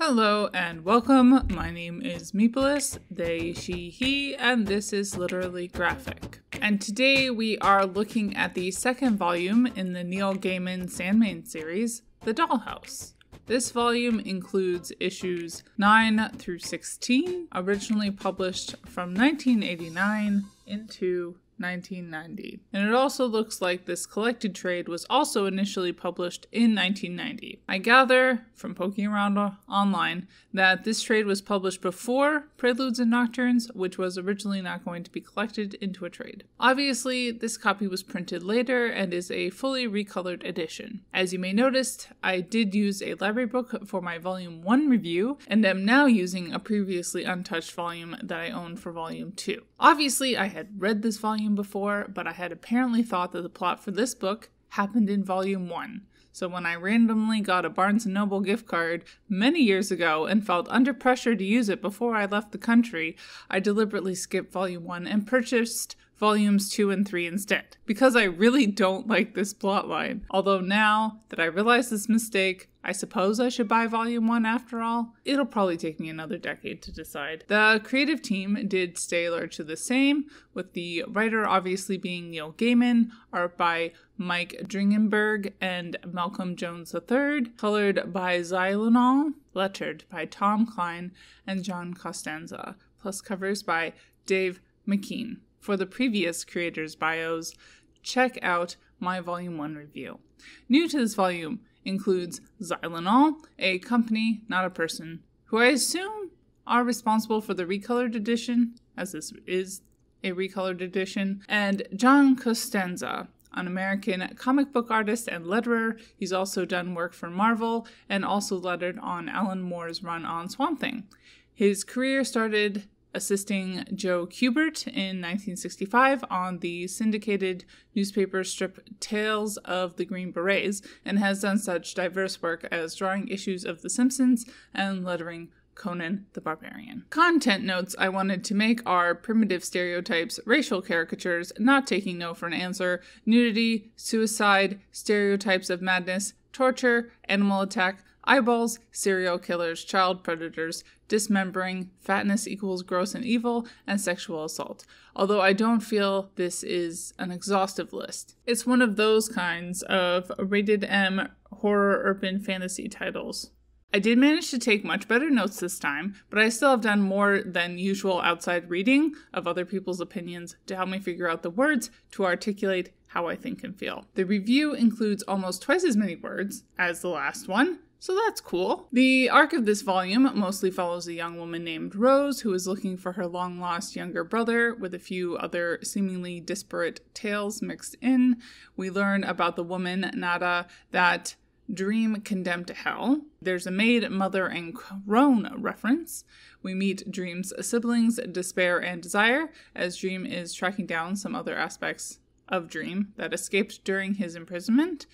Hello and welcome, my name is Meepolis, they, she, he, and this is Literally Graphic. And today we are looking at the second volume in the Neil Gaiman Sandman series, The Dollhouse. This volume includes issues 9 through 16, originally published from 1989 into 1990. And it also looks like this collected trade was also initially published in 1990. I gather from poking around online that this trade was published before Preludes and Nocturnes, which was originally not going to be collected into a trade. Obviously, this copy was printed later and is a fully recolored edition. As you may notice, I did use a library book for my Volume 1 review, and am now using a previously untouched volume that I own for Volume 2. Obviously, I had read this volume before, but I had apparently thought that the plot for this book happened in Volume 1. So when I randomly got a Barnes & Noble gift card many years ago and felt under pressure to use it before I left the country, I deliberately skipped Volume 1 and purchased Volumes 2 and 3 instead, because I really don't like this plotline. Although now that I realize this mistake, I suppose I should buy Volume 1 after all. It'll probably take me another decade to decide. The creative team did stay largely the same, with the writer obviously being Neil Gaiman, art by Mike Dringenberg and Malcolm Jones III, colored by Zylonal, lettered by Tom Klein and John Costanza, plus covers by Dave McKean. For the previous creators' bios, check out my Volume 1 review. New to this volume includes Zylonal, a company, not a person, who I assume are responsible for the recolored edition, as this is a recolored edition, and John Costanza, an American comic book artist and letterer. He's also done work for Marvel and also lettered on Alan Moore's run on Swamp Thing. His career started assisting Joe Kubert in 1965 on the syndicated newspaper strip Tales of the Green Berets, and has done such diverse work as drawing issues of The Simpsons and lettering Conan the Barbarian. Content notes I wanted to make are primitive stereotypes, racial caricatures, not taking no for an answer, nudity, suicide, stereotypes of madness, torture, animal attack, eyeballs, serial killers, child predators, dismembering, fatness equals gross and evil, and sexual assault. Although I don't feel this is an exhaustive list. It's one of those kinds of rated M horror urban fantasy titles. I did manage to take much better notes this time, but I still have done more than usual outside reading of other people's opinions to help me figure out the words to articulate how I think and feel. The review includes almost twice as many words as the last one, so that's cool. The arc of this volume mostly follows a young woman named Rose who is looking for her long-lost younger brother, with a few other seemingly disparate tales mixed in. We learn about the woman, Nada, that Dream condemned to hell. There's a maid, mother, and crone reference. We meet Dream's siblings, Despair and Desire, as Dream is tracking down some other aspects of Dream that escaped during his imprisonment.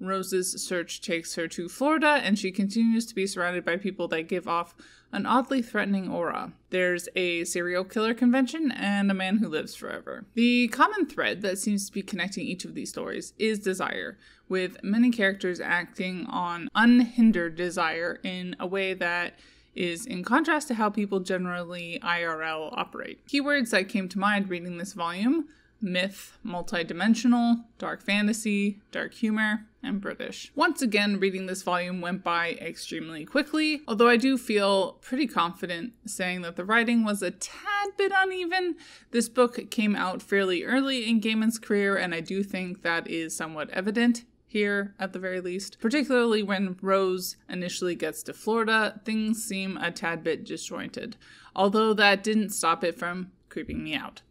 Rose's search takes her to Florida, and she continues to be surrounded by people that give off an oddly threatening aura. There's a serial killer convention and a man who lives forever. The common thread that seems to be connecting each of these stories is desire, with many characters acting on unhindered desire in a way that is in contrast to how people generally IRL operate. Keywords that came to mind reading this volume: myth, multidimensional, dark fantasy, dark humor, and British. Once again, reading this volume went by extremely quickly, although I do feel pretty confident saying that the writing was a tad bit uneven. This book came out fairly early in Gaiman's career, and I do think that is somewhat evident here at the very least. Particularly when Rose initially gets to Florida, things seem a tad bit disjointed, although that didn't stop it from creeping me out.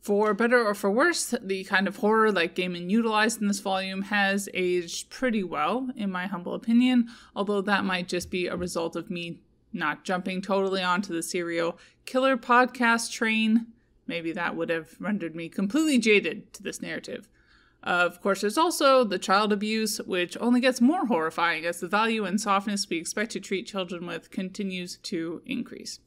For better or for worse, the kind of horror that Gaiman utilized in this volume has aged pretty well, in my humble opinion, although that might just be a result of me not jumping totally onto the serial killer podcast train. Maybe that would have rendered me completely jaded to this narrative. Of course, there's also the child abuse, which only gets more horrifying as the value and softness we expect to treat children with continues to increase.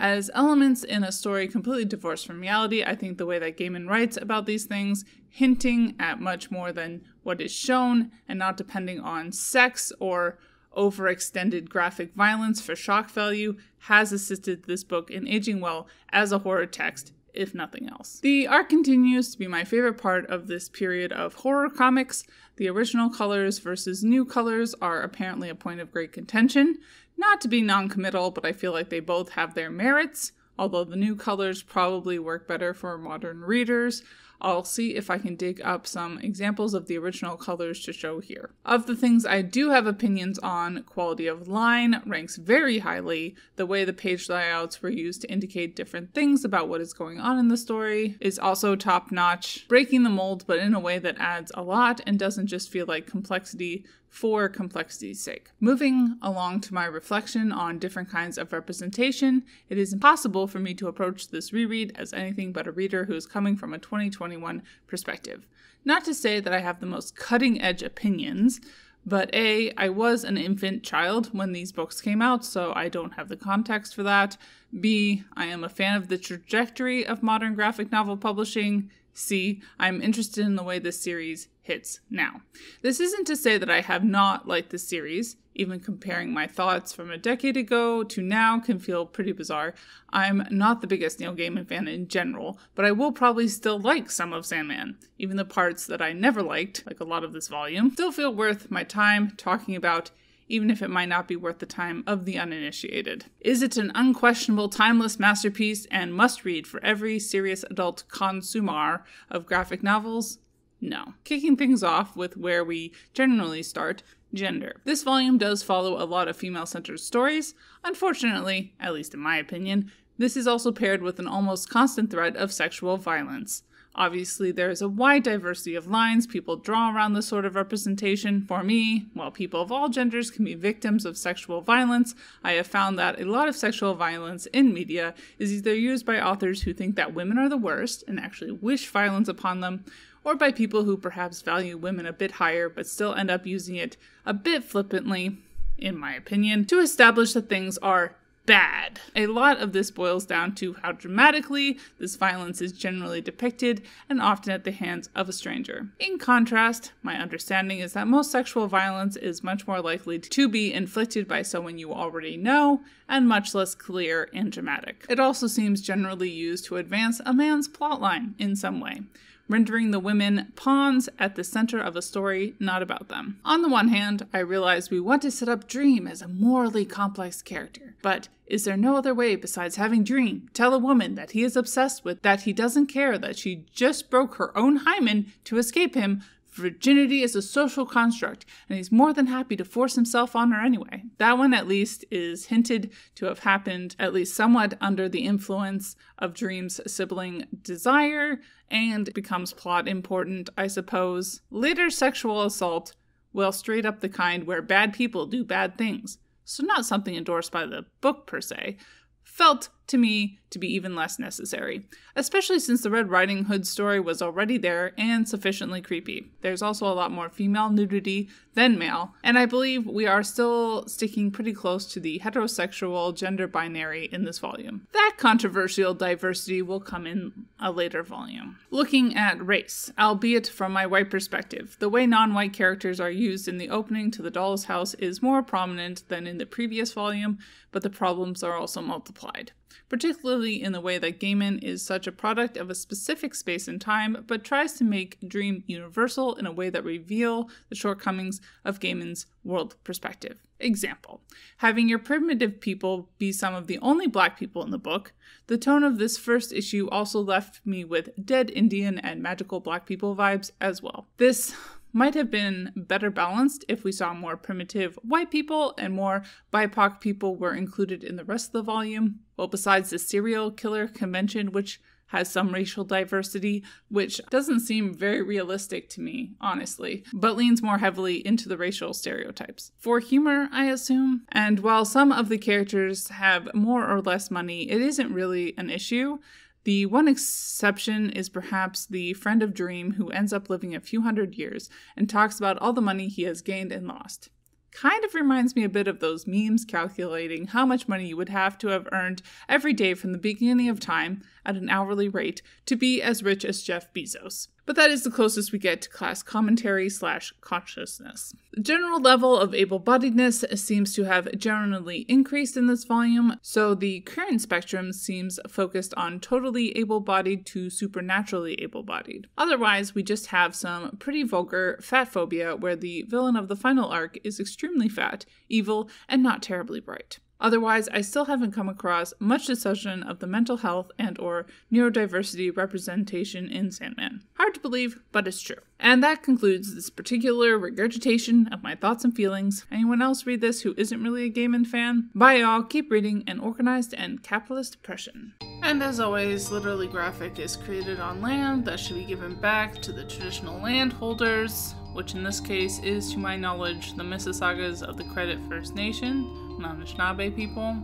As elements in a story completely divorced from reality, I think the way that Gaiman writes about these things, hinting at much more than what is shown and not depending on sex or overextended graphic violence for shock value has assisted this book in aging well as a horror text, if nothing else. The art continues to be my favorite part of this period of horror comics. The original colors versus new colors are apparently a point of great contention. Not to be non-committal, but I feel like they both have their merits, although the new colors probably work better for modern readers. I'll see if I can dig up some examples of the original colors to show here. Of the things I do have opinions on, quality of line ranks very highly. The way the page layouts were used to indicate different things about what is going on in the story is also top-notch, breaking the mold but in a way that adds a lot and doesn't just feel like complexity for complexity's sake. Moving along to my reflection on different kinds of representation, it is impossible for me to approach this reread as anything but a reader who is coming from a 2021 perspective. Not to say that I have the most cutting-edge opinions, but A, I was an infant child when these books came out, so I don't have the context for that. B, I am a fan of the trajectory of modern graphic novel publishing. C, I'm interested in the way this series hits now. This isn't to say that I have not liked the series. Even comparing my thoughts from a decade ago to now can feel pretty bizarre. I'm not the biggest Neil Gaiman fan in general, but I will probably still like some of Sandman. Even the parts that I never liked, like a lot of this volume, still feel worth my time talking about, even if it might not be worth the time of the uninitiated. Is it an unquestionable, timeless masterpiece and must read for every serious adult consumer of graphic novels? No. Kicking things off with where we generally start, gender. This volume does follow a lot of female-centered stories. Unfortunately, at least in my opinion, this is also paired with an almost constant threat of sexual violence. Obviously, there is a wide diversity of lines people draw around this sort of representation. For me, while people of all genders can be victims of sexual violence, I have found that a lot of sexual violence in media is either used by authors who think that women are the worst and actually wish violence upon them, or by people who perhaps value women a bit higher but still end up using it a bit flippantly, in my opinion, to establish that things are bad. A lot of this boils down to how dramatically this violence is generally depicted, and often at the hands of a stranger. In contrast, my understanding is that most sexual violence is much more likely to be inflicted by someone you already know, and much less clear and dramatic. It also seems generally used to advance a man's plotline in some way, rendering the women pawns at the center of a story not about them. On the one hand, I realize we want to set up Dream as a morally complex character, but is there no other way besides having Dream tell a woman that he is obsessed with, that he doesn't care, that she just broke her own hymen to escape him? Virginity is a social construct, and he's more than happy to force himself on her anyway. That one at least is hinted to have happened at least somewhat under the influence of Dream's sibling Desire, and becomes plot important, I suppose. Later sexual assault, well, straight up the kind where bad people do bad things, so not something endorsed by the book per se, felt to me to be even less necessary, especially since the Red Riding Hood story was already there and sufficiently creepy. There's also a lot more female nudity than male, and I believe we are still sticking pretty close to the heterosexual gender binary in this volume. That controversial diversity will come in a later volume. Looking at race, albeit from my white perspective, the way non-white characters are used in the opening to The Doll's House is more prominent than in the previous volume, but the problems are also multiplied, particularly in the way that Gaiman is such a product of a specific space and time, but tries to make Dream universal in a way that reveal the shortcomings of Gaiman's world perspective. Example, having your primitive people be some of the only black people in the book, the tone of this first issue also left me with dead Indian and magical black people vibes as well. This might have been better balanced if we saw more primitive white people and more BIPOC people were included in the rest of the volume. Well, besides the serial killer convention, which has some racial diversity, which doesn't seem very realistic to me, honestly, but leans more heavily into the racial stereotypes. For humor, I assume. And while some of the characters have more or less money, it isn't really an issue. The one exception is perhaps the friend of Dream who ends up living a few hundred years and talks about all the money he has gained and lost. Kind of reminds me a bit of those memes calculating how much money you would have to have earned every day from the beginning of time at an hourly rate to be as rich as Jeff Bezos. but that is the closest we get to class commentary / consciousness. The general level of able-bodiedness seems to have generally increased in this volume, so the current spectrum seems focused on totally able-bodied to supernaturally able-bodied. Otherwise, we just have some pretty vulgar fat phobia where the villain of the final arc is extremely fat, evil, and not terribly bright. Otherwise, I still haven't come across much discussion of the mental health and/or neurodiversity representation in Sandman. Hard to believe, but it's true. And that concludes this particular regurgitation of my thoughts and feelings. Anyone else read this who isn't really a Gaiman fan? Bye y'all, keep reading An Organized and Capitalist Oppression. And as always, Literally Graphic is created on land that should be given back to the traditional landholders, which in this case is, to my knowledge, the Mississaugas of the Credit First Nation, Anishinaabe people,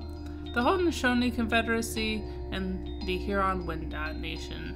the Haudenosaunee Confederacy, and the Huron-Wendat Nation.